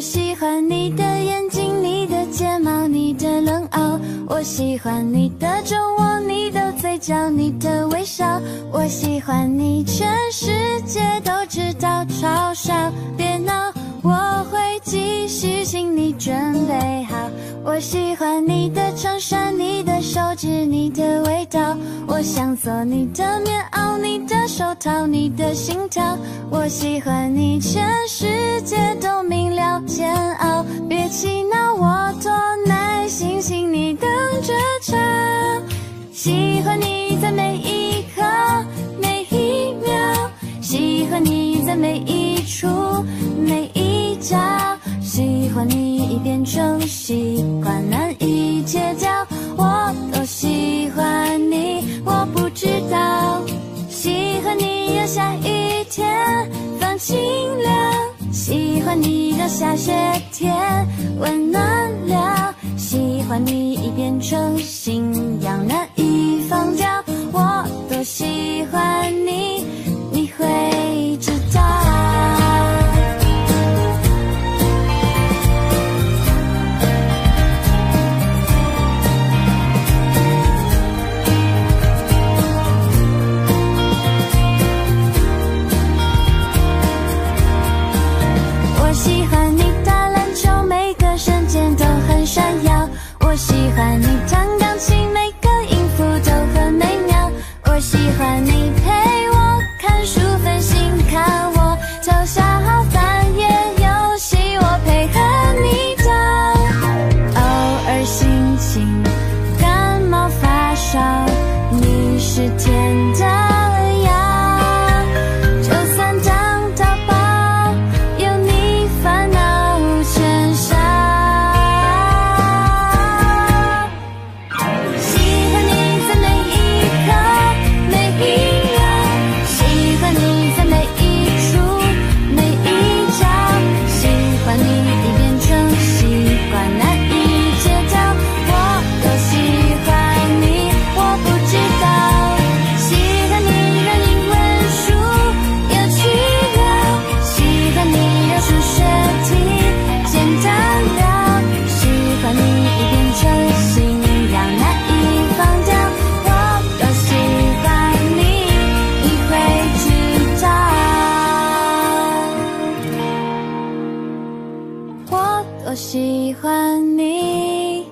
我喜欢你的眼睛，你的睫毛，你的冷傲。我喜欢你的酒窝，你的嘴角，你的微笑。我喜欢你，全世界都知道，嘲笑别闹，我会继续，请你准备好。我喜欢你的衬衫，你的手指，你的味道。我想做你的棉袄，你的手套，你的心跳。我喜欢你，全世界都明了煎熬。别气恼，我多耐心，请你等着瞧。喜欢你在每一刻每一秒，喜欢你在每一处每一角。喜欢你已变成习惯，难以戒掉。我多喜欢你，我不知道。喜欢你要下雨天放晴了，喜欢你要下雪天温暖了。喜欢你已变成信仰，难以放掉。我多喜欢你，你会知道。我喜欢你弹钢琴，每个音符都很美妙。我喜欢你陪我看书，分心看我偷笑，翻页游戏我配合你打。偶尔心情感冒发烧，你是甜的。我喜欢你，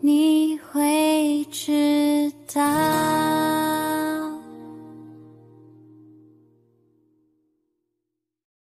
你会知道。